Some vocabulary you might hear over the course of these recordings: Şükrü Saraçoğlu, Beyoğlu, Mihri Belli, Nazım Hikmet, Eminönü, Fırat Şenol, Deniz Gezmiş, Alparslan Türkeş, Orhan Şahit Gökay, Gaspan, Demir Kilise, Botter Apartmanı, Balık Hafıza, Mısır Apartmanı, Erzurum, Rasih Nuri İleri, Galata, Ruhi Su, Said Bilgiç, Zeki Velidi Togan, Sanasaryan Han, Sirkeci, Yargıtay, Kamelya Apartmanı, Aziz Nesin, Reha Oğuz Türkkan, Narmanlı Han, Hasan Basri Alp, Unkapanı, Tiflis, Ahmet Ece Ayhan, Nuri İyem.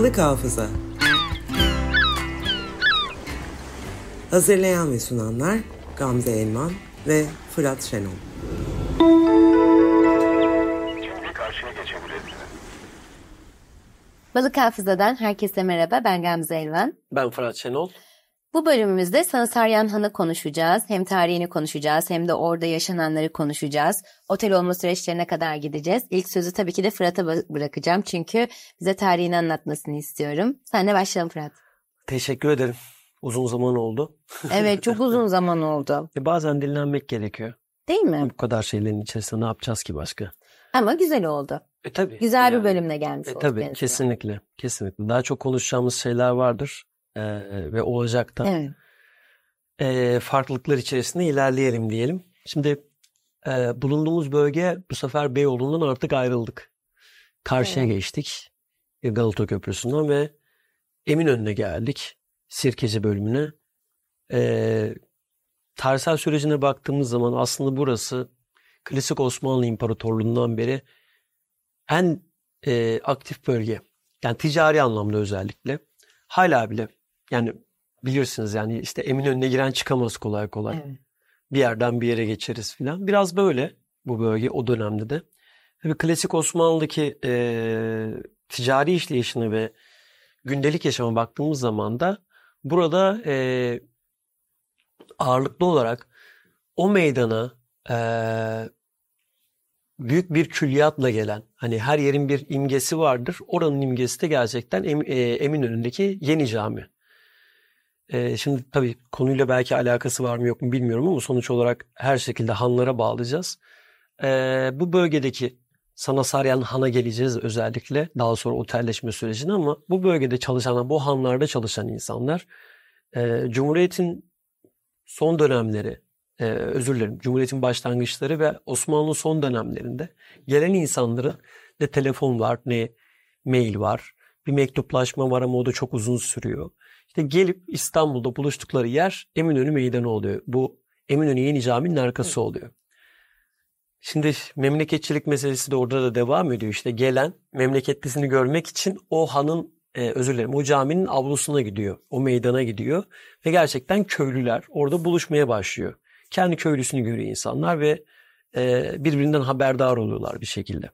Balık Hafıza. Hazırlayan ve sunanlar Gamze Elvan ve Fırat Şenol. Şimdi karşıya geçebiliriz. Balık Hafıza'dan herkese merhaba. Ben Gamze Elvan. Ben Fırat Şenol. Bu bölümümüzde Sanasaryan Han'ı konuşacağız. Hem tarihini konuşacağız hem de orada yaşananları konuşacağız. Otel olma süreçlerine kadar gideceğiz. İlk sözü tabii ki de Fırat'a bırakacağım. Çünkü bize tarihini anlatmasını istiyorum. Seninle başlayalım Fırat. Teşekkür ederim. Uzun zaman oldu. Evet, çok uzun zaman oldu. Bazen dinlenmek gerekiyor. Değil mi? Bu kadar şeylerin içerisinde ne yapacağız ki başka? Ama güzel oldu. Tabii. Güzel yani, bir bölümle gelmiş olduk. Tabii kesinlikle. Kesinlikle. Daha çok konuşacağımız şeyler vardır. Ve olacak da. Evet. Farklılıklar içerisinde ilerleyelim diyelim. Şimdi bulunduğumuz bölge bu sefer Beyoğlu'ndan artık ayrıldık. Karşıya geçtik. Galata Köprüsü'nden ve Eminönü'ne geldik. Sirkeci bölümüne. Tarihsel sürecine baktığımız zaman aslında burası klasik Osmanlı İmparatorluğu'ndan beri en aktif bölge. Yani ticari anlamda özellikle. Hala bile yani bilirsiniz yani işte Eminönü'ne giren çıkamaz kolay kolay. Evet. Bir yerden bir yere geçeriz filan. Biraz böyle bu bölge o dönemde de. Tabii klasik Osmanlı'daki ticari işleyişine ve gündelik yaşama baktığımız zaman da burada ağırlıklı olarak o meydana büyük bir külliyatla gelen, hani her yerin bir imgesi vardır. Oranın imgesi de gerçekten Eminönü'ndeki Yeni Cami. Şimdi tabii konuyla belki alakası var mı yok mu bilmiyorum ama sonuç olarak her şekilde hanlara bağlayacağız. Bu bölgedeki Sanasaryan Han'a geleceğiz özellikle daha sonra otelleşme sürecine ama bu bölgede çalışan, bu hanlarda çalışan insanlar Cumhuriyet'in son dönemleri, Cumhuriyet'in başlangıçları ve Osmanlı son dönemlerinde gelen insanlara ne telefon var ne mail var. Bir mektuplaşma var ama o da çok uzun sürüyor. İşte gelip İstanbul'da buluştukları yer Eminönü Meydanı oluyor. Bu Eminönü Yeni Cami'nin arkası oluyor. Şimdi memleketçilik meselesi de orada da devam ediyor. İşte gelen memleketlisini görmek için o hanın o caminin avlusuna gidiyor. O meydana gidiyor ve gerçekten köylüler orada buluşmaya başlıyor. Kendi köylüsünü görüyor insanlar ve birbirinden haberdar oluyorlar bir şekilde.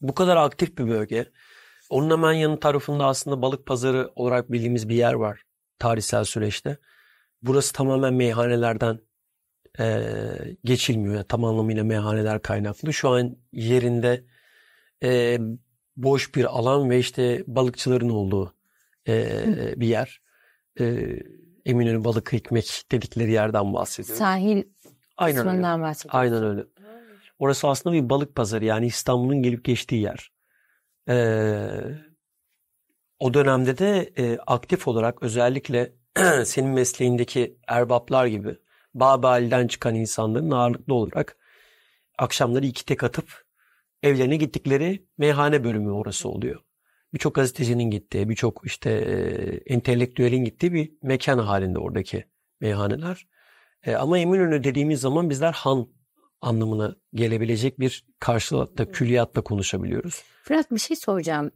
Bu kadar aktif bir bölge. Onun hemen yanı tarafında aslında balık pazarı olarak bildiğimiz bir yer var tarihsel süreçte. Burası tamamen meyhanelerden geçilmiyor. Yani tam anlamıyla meyhaneler kaynaklı. Şu an yerinde boş bir alan ve işte balıkçıların olduğu bir yer. Eminönü balık ekmek dedikleri yerden bahsediyorum. Sahil kısmından bahsediyorum. Aynen öyle. Orası aslında bir balık pazarı yani İstanbul'un gelip geçtiği yer. O dönemde de aktif olarak özellikle senin mesleğindeki erbaplar gibi Babel'den çıkan insanların ağırlıklı olarak akşamları iki tek atıp evlerine gittikleri meyhane bölümü orası oluyor. Birçok gazetecinin gittiği, birçok işte entelektüelin gittiği bir mekan halinde oradaki meyhaneler. Ama Eminönü dediğimiz zaman bizler han anlamına gelebilecek bir karşılıkta, külliyatla konuşabiliyoruz. Fırat bir şey soracağım.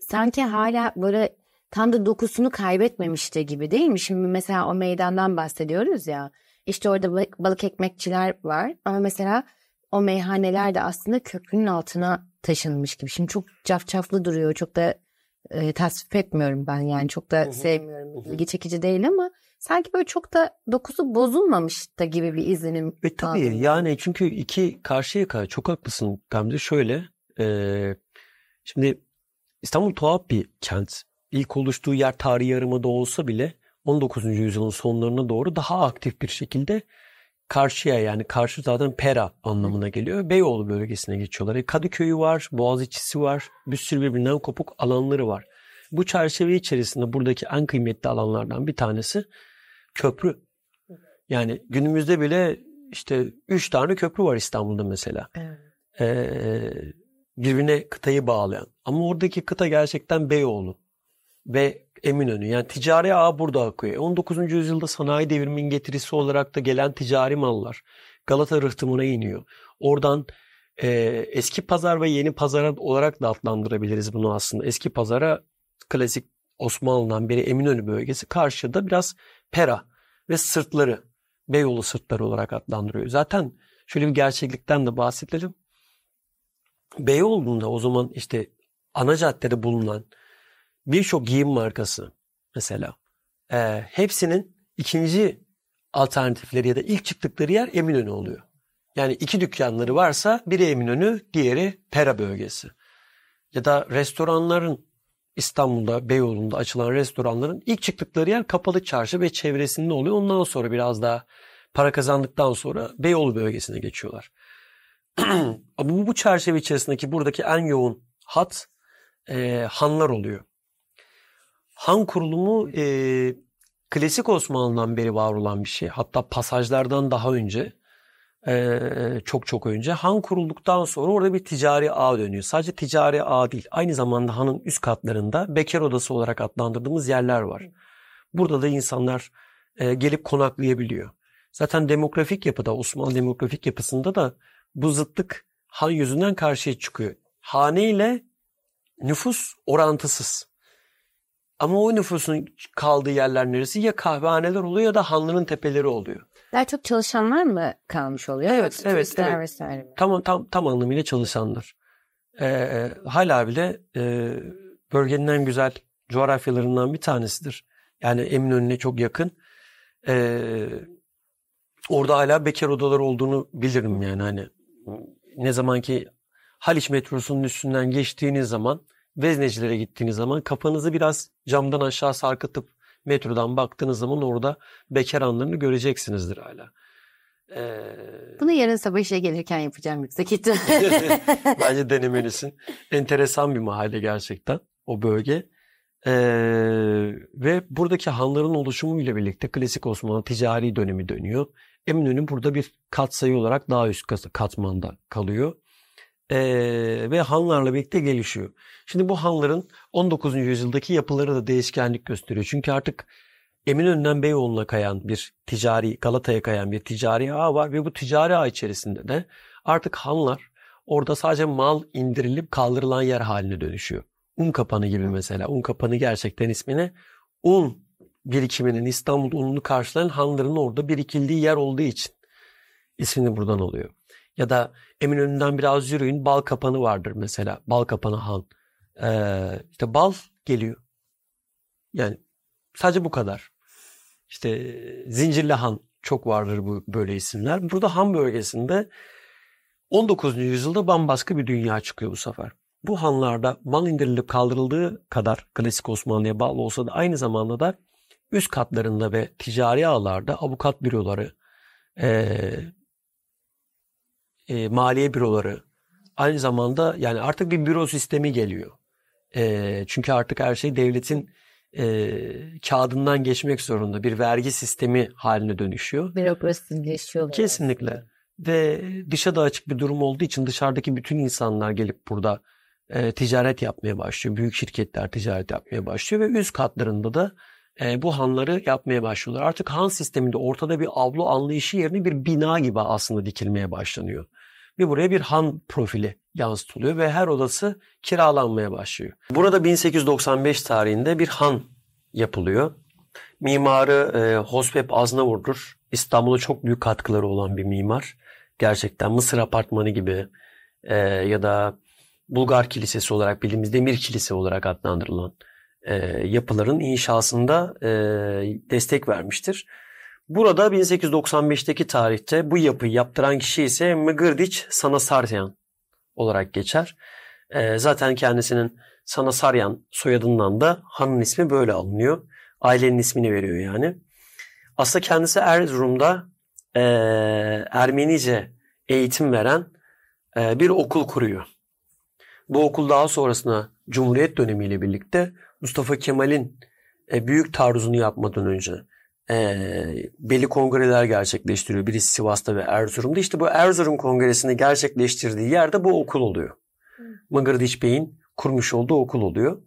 Sanki hala böyle tam da dokusunu kaybetmemişti gibi değil mi? Şimdi mesela o meydandan bahsediyoruz ya. İşte orada balık ekmekçiler var ama mesela o meyhaneler de aslında köprünün altına taşınmış gibi. Şimdi çok cafcaflı duruyor. Çok da tasvip etmiyorum ben yani. Çok da sevmiyorum. İlgi çekici değil ama sanki böyle çok da dokusu bozulmamış da gibi bir izlenim. Tabii yani çünkü iki karşıya karşı çok haklısın Gamze. Şöyle şimdi İstanbul tuhaf bir kent. İlk oluştuğu yer tarihi yarımada olsa bile 19. yüzyılın sonlarına doğru daha aktif bir şekilde karşıya yani karşı zaten pera anlamına geliyor. Beyoğlu bölgesine geçiyorlar. Kadıköy'ü var, Boğaziçi'si var. Bir sürü birbirinden kopuk alanları var. Bu çerçeve içerisinde buradaki en kıymetli alanlardan bir tanesi köprü. Yani günümüzde bile işte 3 tane köprü var İstanbul'da mesela. Birbirine kıtayı bağlayan. Ama oradaki kıta gerçekten Beyoğlu ve Eminönü. Yani ticari ağ burada akıyor. 19. yüzyılda sanayi devriminin getirisi olarak da gelen ticari mallar Galata rıhtımına iniyor. Oradan eski pazar ve yeni pazara olarak da adlandırabiliriz bunu aslında. Eski pazara klasik Osmanlı'dan beri Eminönü bölgesi, karşıda biraz Pera ve sırtları, Beyoğlu sırtları olarak adlandırıyor. Zaten şöyle bir gerçeklikten de bahsedelim. Beyoğlu'nda o zaman işte ana caddede bulunan birçok giyim markası mesela, hepsinin ikinci alternatifleri ya da ilk çıktıkları yer Eminönü oluyor. Yani iki dükkanları varsa biri Eminönü, diğeri Pera bölgesi. Ya da restoranların, İstanbul'da Beyoğlu'nda açılan restoranların ilk çıktıkları yer Kapalı Çarşı ve çevresinde oluyor. Ondan sonra biraz daha para kazandıktan sonra Beyoğlu bölgesine geçiyorlar. Bu çerçeve içerisindeki buradaki en yoğun hat hanlar oluyor. Han kurulumu klasik Osmanlı'dan beri var olan bir şey. Hatta pasajlardan daha önce, çok çok önce. Han kurulduktan sonra orada bir ticari ağ dönüyor. Sadece ticari ağ değil, aynı zamanda hanın üst katlarında bekar odası olarak adlandırdığımız yerler var. Burada da insanlar gelip konaklayabiliyor. Zaten demografik yapıda, Osmanlı demografik yapısında da bu zıtlık han yüzünden karşıya çıkıyor. Hane ile nüfus orantısız. Ama o nüfusun kaldığı yerler neresi? Ya kahvehaneler oluyor ya da hanların tepeleri oluyor. Daha çok çalışanlar mı kalmış oluyor? Evet, evet, evet. Tam anlamıyla çalışanlar. Hala bile bölgenin en güzel coğrafyalarından bir tanesidir. Yani Eminönü'ne çok yakın. Orada hala bekar odaları olduğunu bilirim yani. Hani ne zaman ki Haliç metrosunun üstünden geçtiğiniz zaman, Veznecilere gittiğiniz zaman kafanızı biraz camdan aşağı sarkıtıp metrodan baktığınız zaman orada bekar hanlarını göreceksinizdir hala. Bunu yarın sabah işe gelirken yapacağım yüksek ihtimalle. Bence denemelisin. Enteresan bir mahalle gerçekten o bölge. Ve buradaki hanların oluşumuyla birlikte klasik Osmanlı ticari dönemi dönüyor. Eminönü burada bir katsayı olarak daha üst katmanda kalıyor. Ve hanlarla birlikte gelişiyor. Şimdi bu hanların 19. yüzyıldaki yapıları da değişkenlik gösteriyor. Çünkü artık Eminönü'nden Beyoğlu'na kayan bir ticari, Galata'ya kayan bir ticari ağ var ve bu ticari ağ içerisinde de artık hanlar orada sadece mal indirilip kaldırılan yer haline dönüşüyor. Unkapanı gibi mesela. Unkapanı gerçekten ismini un birikiminin, İstanbul ununu karşılayan hanların orada birikildiği yer olduğu için ismini buradan alıyor. Ya da Eminönü'nden biraz yürüyün, Bal Kapanı vardır mesela. Bal Kapanı Han. İşte bal geliyor. Yani sadece bu kadar. İşte Zincirli Han, çok vardır bu böyle isimler. Burada Han bölgesinde 19. yüzyılda bambaşka bir dünya çıkıyor bu sefer. Bu hanlarda mal indirilip kaldırıldığı kadar klasik Osmanlı'ya bağlı olsa da aynı zamanda da üst katlarında ve ticari ağlarda avukat büroları, maliye büroları, aynı zamanda yani artık bir büro sistemi geliyor. Çünkü artık her şey devletin kağıdından geçmek zorunda. Bir vergi sistemi haline dönüşüyor. Bürokrasileşiyor. Kesinlikle. Yani. Ve dışa da açık bir durum olduğu için dışarıdaki bütün insanlar gelip burada ticaret yapmaya başlıyor. Büyük şirketler ticaret yapmaya başlıyor ve üst katlarında da bu hanları yapmaya başlıyorlar. Artık han sisteminde ortada bir avlu anlayışı yerine bir bina gibi aslında dikilmeye başlanıyor. Ve buraya bir han profili yansıtılıyor ve her odası kiralanmaya başlıyor. Burada 1895 tarihinde bir han yapılıyor. Mimarı Hosbep Aznavur'dur. İstanbul'a çok büyük katkıları olan bir mimar. Gerçekten Mısır Apartmanı gibi ya da Bulgar Kilisesi olarak bildiğimiz Demir Kilise olarak adlandırılan yapıların inşasında destek vermiştir. Burada 1895'teki tarihte bu yapıyı yaptıran kişi ise Mıgırdiç Sanasaryan olarak geçer. Zaten kendisinin Sanasaryan soyadından da hanın ismi böyle alınıyor. Ailenin ismini veriyor yani. Aslında kendisi Erzurum'da Ermenice eğitim veren bir okul kuruyor. Bu okul daha sonrasında Cumhuriyet dönemiyle birlikte Mustafa Kemal'in büyük taarruzunu yapmadan önce belli kongreler gerçekleştiriyor. Birisi Sivas'ta ve Erzurum'da. İşte bu Erzurum Kongresi'ni gerçekleştirdiği yerde bu okul oluyor. Mıgırdiç Bey'in kurmuş olduğu okul oluyor.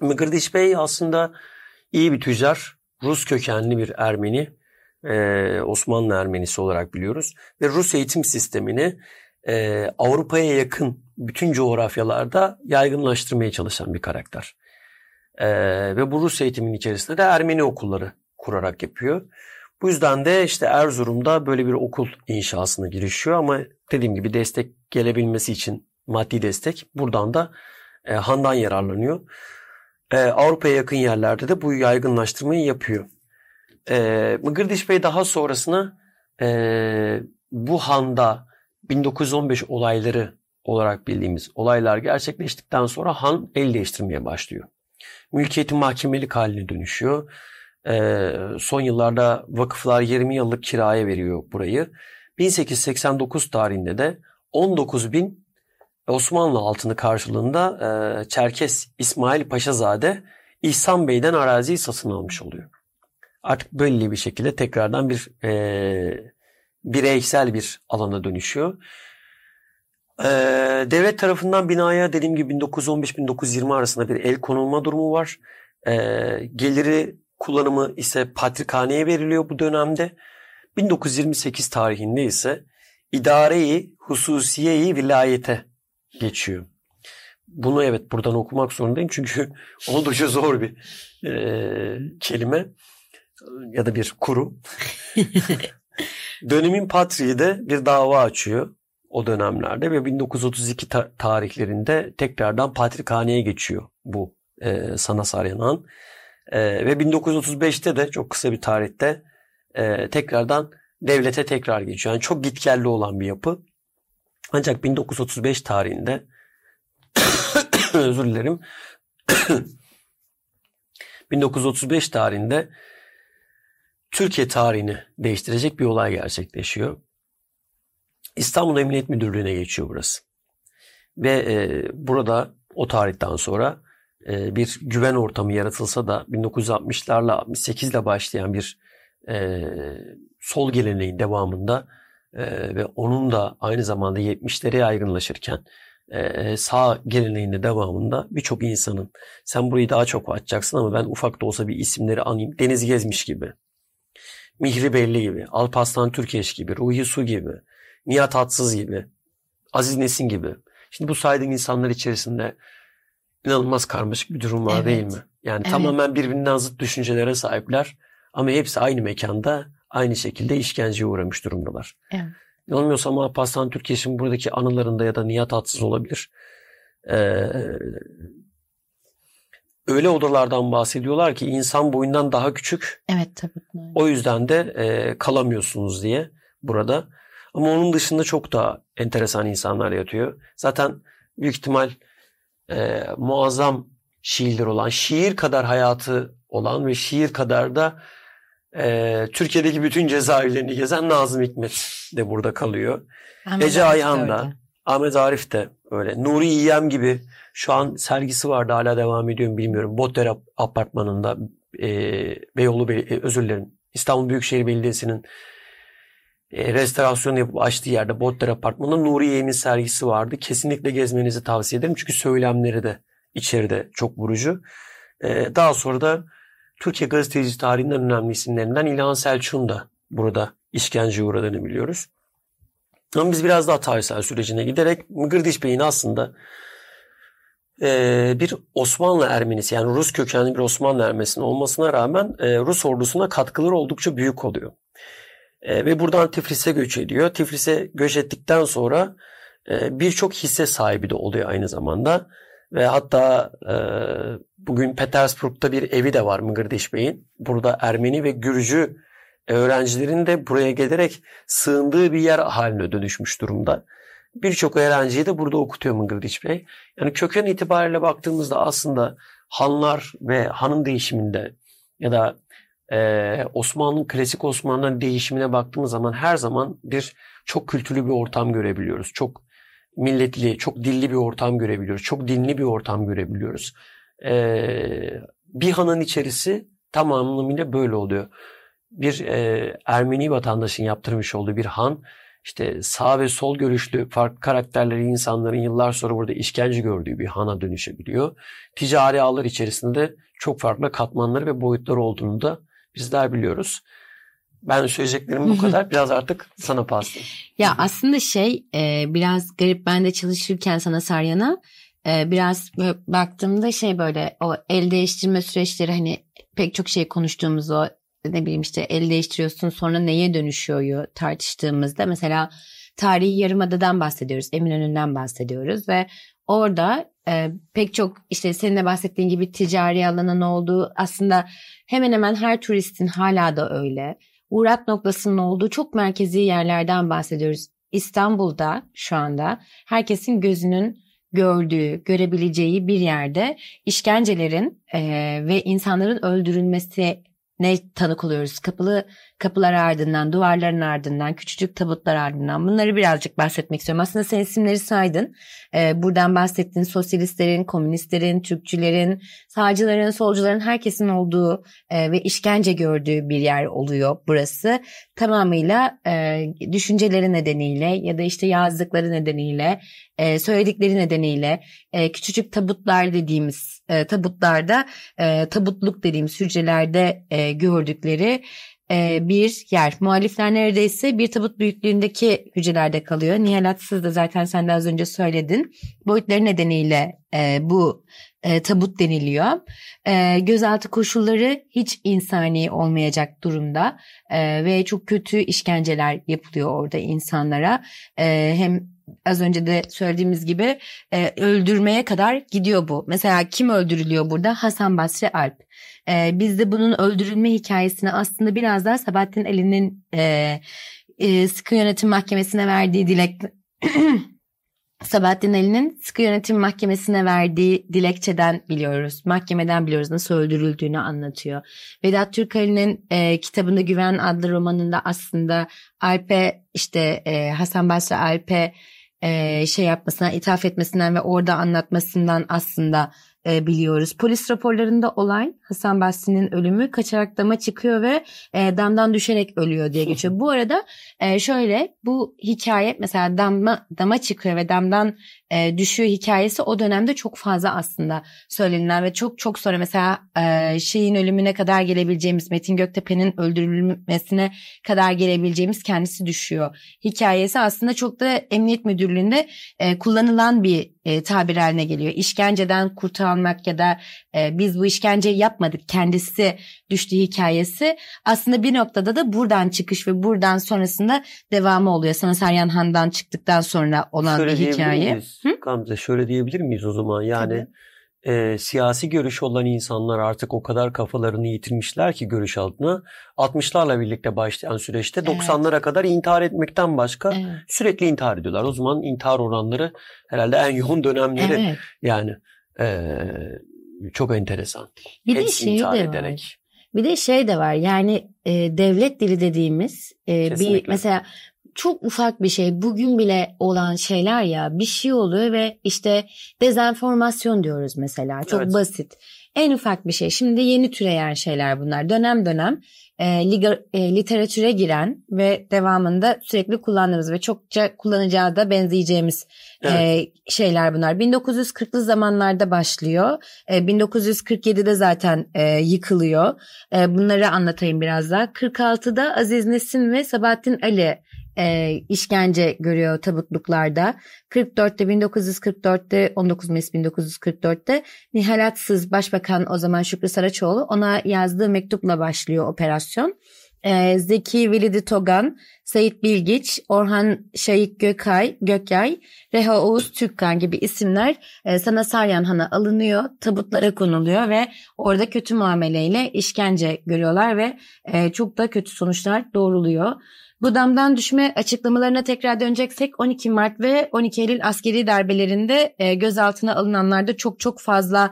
Mıgırdiç Bey aslında iyi bir tüccar, Rus kökenli bir Ermeni, Osmanlı Ermenisi olarak biliyoruz. Ve Rus eğitim sistemini Avrupa'ya yakın bütün coğrafyalarda yaygınlaştırmaya çalışan bir karakter. Ve bu Rus eğitiminin içerisinde de Ermeni okulları kurarak yapıyor. Bu yüzden de işte Erzurum'da böyle bir okul inşasına girişiyor ama dediğim gibi destek gelebilmesi için maddi destek buradan da Han'dan yararlanıyor. Avrupa'ya yakın yerlerde de bu yaygınlaştırmayı yapıyor. Mıgırdiç Bey daha sonrasına bu Han'da 1915 olayları olarak bildiğimiz olaylar gerçekleştikten sonra Han el değiştirmeye başlıyor. Mülkiyeti mahkemelik haline dönüşüyor. Son yıllarda vakıflar 20 yıllık kiraya veriyor burayı. 1889 tarihinde de 19.000 Osmanlı altını karşılığında Çerkes İsmail Paşazade İhsan Bey'den araziyi satın almış oluyor. Artık böyle bir şekilde tekrardan bir bireysel bir alana dönüşüyor. Devlet tarafından binaya dediğim gibi 1915-1920 arasında bir el konulma durumu var. Geliri kullanımı ise patrikhaneye veriliyor bu dönemde. 1928 tarihinde ise idare-i hususiye-i vilayete geçiyor. Bunu evet buradan okumak zorundayım çünkü oldukça zor bir kelime ya da bir kurum. Dönemin patriği de bir dava açıyor o dönemlerde ve 1932 tarihlerinde tekrardan patrikhaneye geçiyor bu Sanasaryan Han. Ve 1935'te de çok kısa bir tarihte tekrardan devlete tekrar geçiyor. Yani çok gitgelli olan bir yapı. Ancak 1935 tarihinde özür dilerim. 1935 tarihinde Türkiye tarihini değiştirecek bir olay gerçekleşiyor. İstanbul Emniyet Müdürlüğü'ne geçiyor burası. Ve burada o tarihten sonra bir güven ortamı yaratılsa da 1960'larla 68'le başlayan bir sol geleneğin devamında ve onun da aynı zamanda 70'lere yaygınlaşırken sağ geleneğinde devamında birçok insanın sen burayı daha çok açacaksın ama ben ufak da olsa bir isimleri anayım. Deniz Gezmiş gibi, Mihri Belli gibi, Alparslan Türkeş gibi, Ruhi Su gibi, Nihal Atsız gibi, Aziz Nesin gibi. Şimdi bu saydığım insanlar içerisinde inanılmaz karmaşık bir durum var, evet, değil mi? Yani evet, tamamen birbirinden zıt düşüncelere sahipler ama hepsi aynı mekanda aynı şekilde işkenceye uğramış durumdalar. Evet. Yanılmıyorsam Alparslan Türkeş'in buradaki anılarında ya da Nihal Atsız olabilir. Öyle odalardan bahsediyorlar ki insan boyundan daha küçük. Evet tabii. O yüzden de kalamıyorsunuz diye burada. Ama onun dışında çok daha enteresan insanlar yatıyor. Zaten büyük ihtimal muazzam şiirler olan, şiir kadar hayatı olan ve şiir kadar da Türkiye'deki bütün cezaevlerini gezen Nazım Hikmet de burada kalıyor. Ahmet Ece Ayhan da, Ahmet Arif de öyle. Nuri İyem gibi şu an sergisi vardı, hala devam ediyorum bilmiyorum. Botter Apartmanı'nda İstanbul Büyükşehir Belediyesi'nin restorasyon yapıp açtığı yerde Botter Apartmanı'nda Nuri İyem'in sergisi vardı. Kesinlikle gezmenizi tavsiye ederim. Çünkü söylemleri de içeride çok vurucu. Daha sonra da Türkiye gazeteci tarihinin önemli isimlerinden İlhan Selçuk'un da burada işkenceye uğradığını biliyoruz. Ama biz biraz daha tarihsel sürecine giderek Mıgırdiç Bey'in aslında bir Osmanlı Ermenisi, yani Rus kökenli bir Osmanlı Ermenisi olmasına rağmen Rus ordusuna katkıları oldukça büyük oluyor. Ve buradan Tiflis'e göç ediyor. Tiflis'e göç ettikten sonra birçok hisse sahibi de oluyor aynı zamanda. Ve hatta bugün Petersburg'da bir evi de var Mıgırdiç Bey'in. Burada Ermeni ve Gürcü öğrencilerin de buraya gelerek sığındığı bir yer haline dönüşmüş durumda. Birçok öğrenciyi de burada okutuyor Mıgırdiç Bey. Yani köken itibariyle baktığımızda aslında Hanlar ve Han'ın değişiminde ya da Osmanlı'nın klasik Osmanlı'nın değişimine baktığımız zaman her zaman bir çok kültürlü bir ortam görebiliyoruz. Çok milletli, çok dilli bir ortam görebiliyoruz. Çok dinli bir ortam görebiliyoruz. Bir hanın içerisi tam anlamıyla böyle oluyor. Bir Ermeni vatandaşın yaptırmış olduğu bir han, işte sağ ve sol görüşlü farklı karakterleri insanların yıllar sonra burada işkence gördüğü bir hana dönüşebiliyor. Ticari ağlar içerisinde çok farklı katmanları ve boyutları olduğunu da bizler biliyoruz. Ben söyleyeceklerim bu kadar. Biraz artık sana paslayayım. Ya aslında biraz garip, ben de çalışırken Sanasaryan'a biraz baktığımda böyle o el değiştirme süreçleri, hani pek çok şey konuştuğumuz o ne bileyim işte el değiştiriyorsun sonra neye dönüşüyor tartıştığımızda mesela tarihi Yarımada'dan bahsediyoruz, Eminönü'nden bahsediyoruz ve orada pek çok işte senin de bahsettiğin gibi ticari alanın olduğu, aslında hemen hemen her turistin hala da öyle uğrak noktasının olduğu çok merkezi yerlerden bahsediyoruz. İstanbul'da şu anda herkesin gözünün gördüğü, görebileceği bir yerde işkencelerin ve insanların öldürülmesine tanık oluyoruz. Kapılar ardından, duvarların ardından, küçücük tabutlar ardından. Bunları birazcık bahsetmek istiyorum. Aslında sen isimleri saydın. Buradan bahsettiğin sosyalistlerin, komünistlerin, Türkçülerin, sağcıların, solcuların, herkesin olduğu ve işkence gördüğü bir yer oluyor burası. Tamamıyla düşünceleri nedeniyle ya da işte yazdıkları nedeniyle, söyledikleri nedeniyle küçücük tabutlar dediğimiz tabutlarda, tabutluk dediğimiz hücrelerde gördükleri bir yer. Muhalifler neredeyse bir tabut büyüklüğündeki hücrelerde kalıyor. Nihal Atsız da zaten sen de az önce söyledin. Boyutları nedeniyle bu tabut deniliyor. Gözaltı koşulları hiç insani olmayacak durumda ve çok kötü işkenceler yapılıyor orada insanlara. Hem az önce de söylediğimiz gibi öldürmeye kadar gidiyor bu. Mesela kim öldürülüyor burada? Hasan Basri Alp. Biz de bunun öldürülme hikayesini aslında biraz daha Sabahattin Ali'nin sıkı yönetim mahkemesine verdiği Sabahattin Ali'nin sıkı yönetim mahkemesine verdiği dilekçeden biliyoruz. Mahkemeden biliyoruz nasıl öldürüldüğünü anlatıyor. Vedat Türkali'nin kitabında Güven adlı romanında aslında Alp'e işte Hasan Basri Alp'e şey yapmasından, ithaf etmesinden ve orada anlatmasından aslında biliyoruz. Polis raporlarında olay Hasan Basri'nin ölümü, kaçarak dama çıkıyor ve damdan düşerek ölüyor diye geçiyor. Bu arada şöyle, bu hikaye mesela dama çıkıyor ve damdan düşüyor hikayesi o dönemde çok fazla aslında söylenilen ve çok çok sonra mesela şeyin ölümüne kadar gelebileceğimiz, Metin Göktepe'nin öldürülmesine kadar gelebileceğimiz kendisi düşüyor hikayesi aslında çok da Emniyet Müdürlüğü'nde kullanılan bir tabir haline geliyor. İşkenceden kurtarmak ya da biz bu işkenceyi yapmadık kendisi düştüğü hikayesi aslında bir noktada da buradan çıkış ve buradan sonrasında devamı oluyor. Sanasaryan Han'dan çıktıktan sonra olan şöyle bir hikaye. Gamze, şöyle diyebilir miyiz o zaman? Yani siyasi görüş olan insanlar artık o kadar kafalarını yitirmişler ki görüş altına, 60'larla birlikte başlayan süreçte 90'lara kadar intihar etmekten başka sürekli intihar ediyorlar. O zaman intihar oranları herhalde en yoğun dönemleri yani çok enteresan. Bir de şey de var yani devlet dili dediğimiz bir mesela çok ufak bir şey, bugün bile olan şeyler ya, bir şey oluyor ve işte dezenformasyon diyoruz mesela, çok basit en ufak bir şey. Şimdi yeni türeyen şeyler bunlar, dönem dönem literatüre giren ve devamında sürekli kullandığımız ve çokça kullanacağı da benzeyeceğimiz şeyler bunlar. 1940'lı zamanlarda başlıyor. 1947'de zaten yıkılıyor. Bunları anlatayım biraz daha. 46'da Aziz Nesin ve Sabahattin Ali işkence görüyor tabutluklarda. 1944'te 19 Mayıs 1944'te Nihal Atsız, Başbakan o zaman Şükrü Saraçoğlu, ona yazdığı mektupla başlıyor operasyon. Zeki Velidi Togan, Said Bilgiç, Orhan Şahit Gökay, Reha Oğuz Türkkan gibi isimler Sanasaryan Han'a alınıyor, tabutlara konuluyor ve orada kötü muameleyle işkence görüyorlar ve çok da kötü sonuçlar doğruluyor. Bu damdan düşme açıklamalarına tekrar döneceksek 12 Mart ve 12 Eylül askeri darbelerinde gözaltına alınanlarda çok çok fazla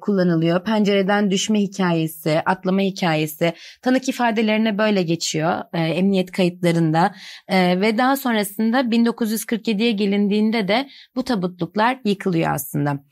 kullanılıyor. Pencereden düşme hikayesi, atlama hikayesi, tanık ifadelerine böyle geçiyor emniyet kayıtlarında. Ve daha sonrasında 1947'ye gelindiğinde de bu tabutluklar yıkılıyor aslında.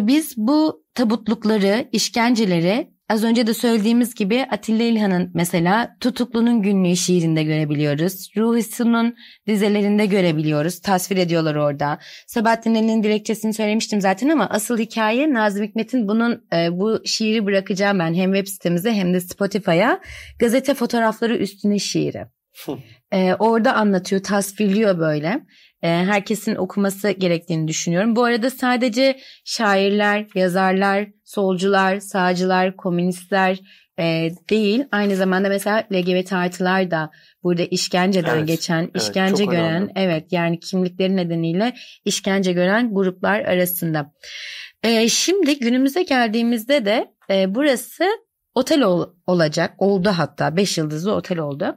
Biz bu tabutlukları, işkenceleri az önce de söylediğimiz gibi Atilla İlhan'ın mesela Tutuklunun Günlüğü şiirinde görebiliyoruz. Ruhi Su'nun dizelerinde görebiliyoruz. Tasvir ediyorlar orada. Sabahattin Ali'nin dilekçesini söylemiştim zaten ama asıl hikaye Nazım Hikmet'in bunun bu şiiri bırakacağım ben hem web sitemize hem de Spotify'a. Gazete fotoğrafları üstüne şiiri. Orada anlatıyor, tasvirliyor böyle. Herkesin okuması gerektiğini düşünüyorum. Bu arada sadece şairler, yazarlar, solcular, sağcılar, komünistler değil. Aynı zamanda mesela LGBT artılar da burada işkenceden işkence gören, önemli. Evet, yani kimlikleri nedeniyle işkence gören gruplar arasında. Şimdi günümüze geldiğimizde de burası otel olacak. Oldu hatta, 5 yıldızlı otel oldu.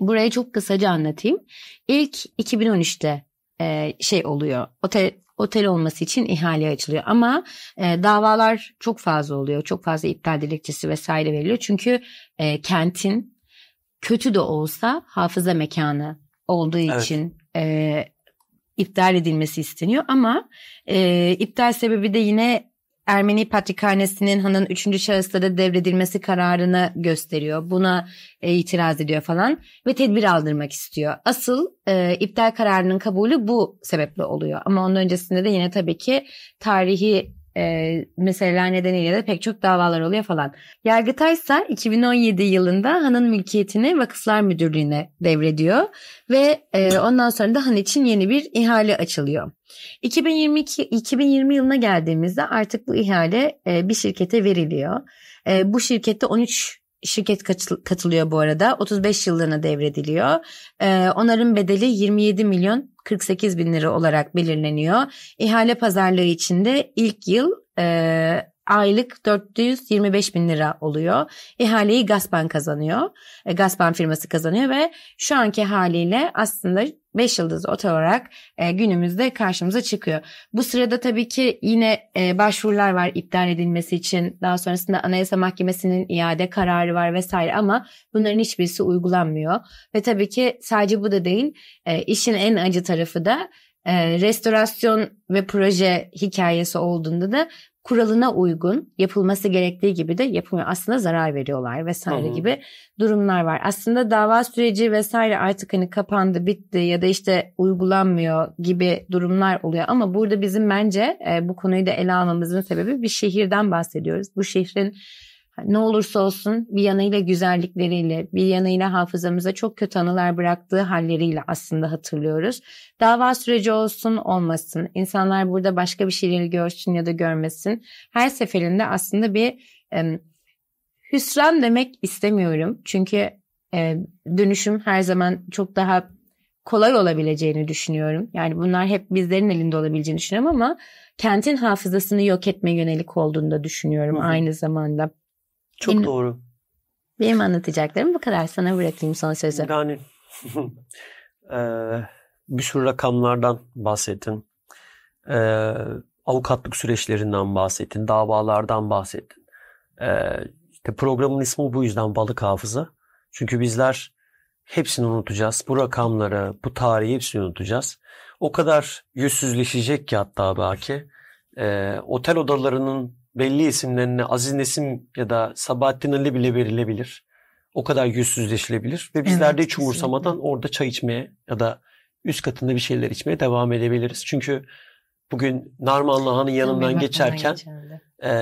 Burayı çok kısaca anlatayım. İlk 2013'te oluyor. Otel olması için ihale açılıyor ama davalar çok fazla oluyor. Çok fazla iptal dilekçesi vesaire veriliyor. Çünkü kentin kötü de olsa hafıza mekanı olduğu için iptal edilmesi isteniyor. Ama iptal sebebi de yine Ermeni Patrikhanesi'nin Han'ın 3. şahıslara devredilmesi kararını gösteriyor. Buna itiraz ediyor falan ve tedbir aldırmak istiyor. Asıl iptal kararının kabulü bu sebeple oluyor. Ama onun öncesinde de yine tabii ki tarihi meseleler nedeniyle de pek çok davalar oluyor falan. Yargıtay ise 2017 yılında Han'ın mülkiyetini Vakıflar Müdürlüğü'ne devrediyor ve ondan sonra da Han için yeni bir ihale açılıyor. 2020 yılına geldiğimizde artık bu ihale bir şirkete veriliyor. Bu şirkette 13 şirket katılıyor bu arada. 35 yıllığına devrediliyor. Onların bedeli 27.048.000 lira olarak belirleniyor. İhale pazarlığı içinde ilk yıl aylık 425.000 lira oluyor. İhaleyi Gaspan kazanıyor. Gaspan firması kazanıyor ve şu anki haliyle aslında 5 yıldız otel olarak günümüzde karşımıza çıkıyor. Bu sırada tabii ki yine başvurular var iptal edilmesi için. Daha sonrasında Anayasa Mahkemesi'nin iade kararı var vesaire ama bunların hiçbirisi uygulanmıyor. Ve tabii ki sadece bu da değil, işin en acı tarafı da restorasyon ve proje hikayesi olduğunda da kuralına uygun yapılması gerektiği gibi de yapılmıyor. Aslında zarar veriyorlar vesaire gibi durumlar var. Aslında dava süreci vesaire artık hani kapandı, bitti ya da işte uygulanmıyor gibi durumlar oluyor. Ama burada bizim bence bu konuyu da ele almamızın sebebi bir şehirden bahsediyoruz. Bu şehrin ne olursa olsun bir yanıyla güzellikleriyle, bir yanıyla hafızamıza çok kötü anılar bıraktığı halleriyle aslında hatırlıyoruz. Dava süreci olsun olmasın, insanlar burada başka bir şeyleri görsün ya da görmesin. Her seferinde aslında bir hüsran demek istemiyorum. Çünkü dönüşüm her zaman çok daha kolay olabileceğini düşünüyorum. Yani bunlar hep bizlerin elinde olabileceğini düşünüyorum ama kentin hafızasını yok etme yönelik olduğunu da düşünüyorum aynı zamanda. Çok doğru. Benim anlatacaklarım bu kadar. Sana bırakayım son sözü. Yani bir sürü rakamlardan bahsettin. Avukatlık süreçlerinden bahsettin. Davalardan bahsettin. İşte programın ismi bu yüzden Balık Hafıza. Çünkü bizler hepsini unutacağız. Bu rakamları, bu tarihi hepsini unutacağız. O kadar yüzsüzleşecek ki hatta belki. Otel odalarının belli isimlerine Aziz Nesin ya da Sabahattin Ali bile verilebilir. O kadar yüzsüzleşilebilir. Ve bizler de hiç umursamadan orada çay içmeye ya da üst katında bir şeyler içmeye devam edebiliriz. Çünkü bugün Narmanlı Han'ın yanından geçerken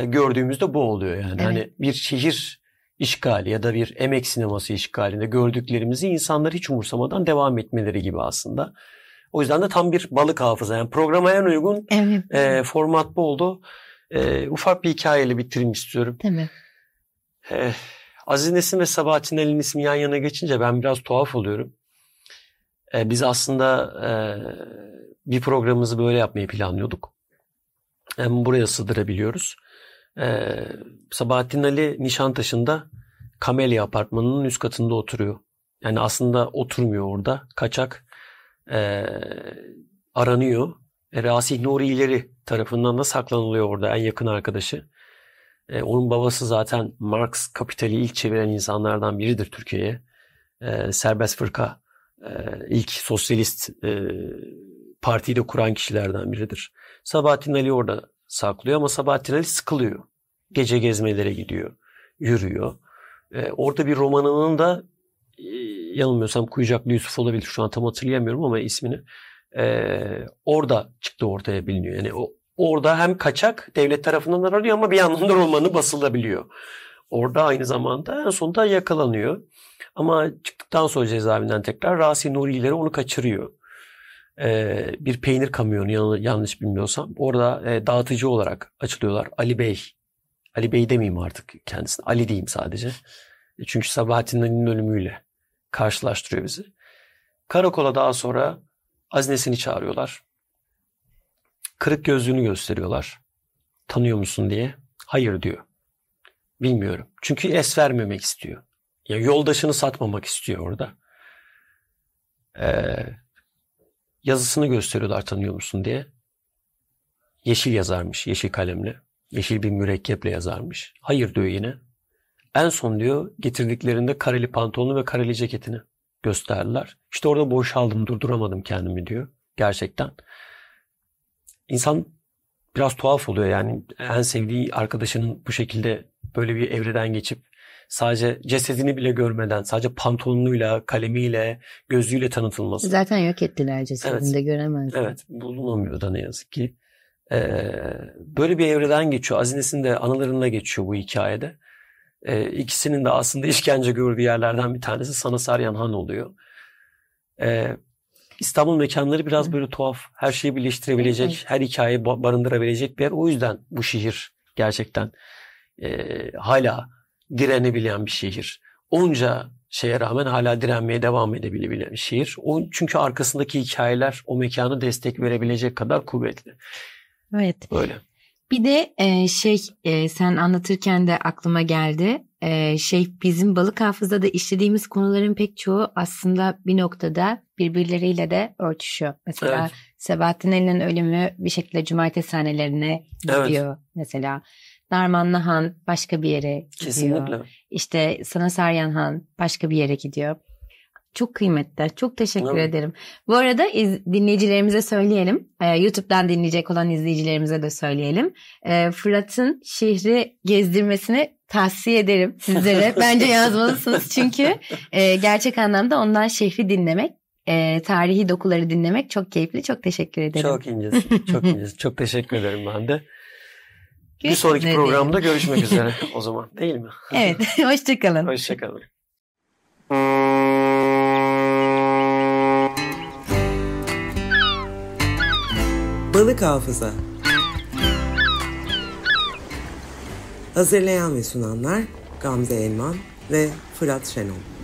gördüğümüzde bu oluyor yani. Evet. Hani bir şehir işgali ya da bir emek sineması işgalinde gördüklerimizi insanlar hiç umursamadan devam etmeleri gibi aslında. O yüzden de tam bir balık hafıza. Yani programa en uygun format bu oldu. Ufak bir hikayeyle bitireyim istiyorum. Tabii. Aziz Nesin ve Sabahattin Ali'nin ismi yan yana geçince ben biraz tuhaf oluyorum. Biz aslında bir programımızı böyle yapmayı planlıyorduk. Buraya sığdırabiliyoruz. Sabahattin Ali Nişantaşı'nda Kamelya Apartmanı'nın üst katında oturuyor. Yani aslında oturmuyor orada. Kaçak aranıyor. Rasih Nuri İleri tarafından da saklanılıyor orada, en yakın arkadaşı. Onun babası zaten Marx kapitali ilk çeviren insanlardan biridir Türkiye'ye. Serbest Fırka ilk sosyalist partiyi de kuran kişilerden biridir. Sabahattin Ali orada saklıyor ama Sabahattin Ali sıkılıyor. Gece gezmelere gidiyor, yürüyor. Orada bir romanının da yanılmıyorsam Kuyucaklı Yusuf olabilir, şu an tam hatırlayamıyorum ama ismini. Orada çıktı ortaya biliniyor. Yani orada hem kaçak devlet tarafından aranıyor ama bir yandan da romanı basılabiliyor. Orada aynı zamanda en sonunda yakalanıyor. Ama çıktıktan sonra cezaevinden tekrar Rasih Nuri İleri onu kaçırıyor. Bir peynir kamyonu yanlış bilmiyorsam. Orada dağıtıcı olarak açılıyorlar. Ali Bey demeyeyim artık kendisine. Ali diyeyim sadece. Çünkü Sabahattin Ali'nin ölümüyle karşılaştırıyor bizi. Karakola daha sonra Aziz Nesin'i çağırıyorlar. Kırık gözlüğünü gösteriyorlar. Tanıyor musun diye. Hayır diyor. Bilmiyorum. Çünkü es vermemek istiyor. Ya yoldaşını satmamak istiyor orada. Yazısını gösteriyorlar tanıyor musun diye. Yeşil yazarmış. Yeşil kalemle. Yeşil bir mürekkeple yazarmış. Hayır diyor yine. En son diyor getirdiklerinde kareli pantolonu ve kareli ceketini gösterdiler. İşte orada boşaldım, durduramadım kendimi diyor. Gerçekten. İnsan biraz tuhaf oluyor yani. En sevdiği arkadaşının bu şekilde böyle bir evreden geçip sadece cesedini bile görmeden, sadece pantolonuyla, kalemiyle, gözlüğüyle tanıtılması. Zaten yok ettiler cesedini de göremezsin. Evet, bulunamıyor da ne yazık ki. Böyle bir evreden geçiyor. Aziz Nesin de analarında geçiyor bu hikayede. İkisinin de aslında işkence gördüğü yerlerden bir tanesi Sanasaryan Han oluyor. İstanbul mekanları biraz böyle tuhaf, her şeyi birleştirebilecek, her hikayeyi barındırabilecek bir yer. O yüzden bu şehir gerçekten hala direnebilen bir şehir. Onca şeye rağmen hala direnmeye devam edebilen bir şehir. Çünkü arkasındaki hikayeler o mekanı destek verebilecek kadar kuvvetli. Evet. Öyle. Bir de sen anlatırken de aklıma geldi. Bizim Balık Hafıza'da işlediğimiz konuların pek çoğu aslında bir noktada birbirleriyle de örtüşüyor. Mesela Sabahattin Ali'nin ölümü bir şekilde cumartesi sahnelerine gidiyor mesela. Narmanlı Han başka bir yere gidiyor. Kesinlikle. İşte Sanasaryan Han başka bir yere gidiyor. Çok kıymetli. Çok teşekkür ederim. Bu arada dinleyicilerimize söyleyelim. YouTube'dan dinleyecek olan izleyicilerimize de söyleyelim. Fırat'ın şehri gezdirmesini tavsiye ederim sizlere. Bence yazmalısınız çünkü gerçek anlamda ondan şehri dinlemek, tarihi dokuları dinlemek çok keyifli. Çok teşekkür ederim. Çok incesin. Çok incesin. Çok teşekkür ederim ben de. Bir sonraki programda görüşmek üzere o zaman değil mi? Evet. Hoşçakalın. Hoşçakalın. Balık Hafıza. Hazırlayan ve sunanlar Gamze Elvan ve Fırat Şenol.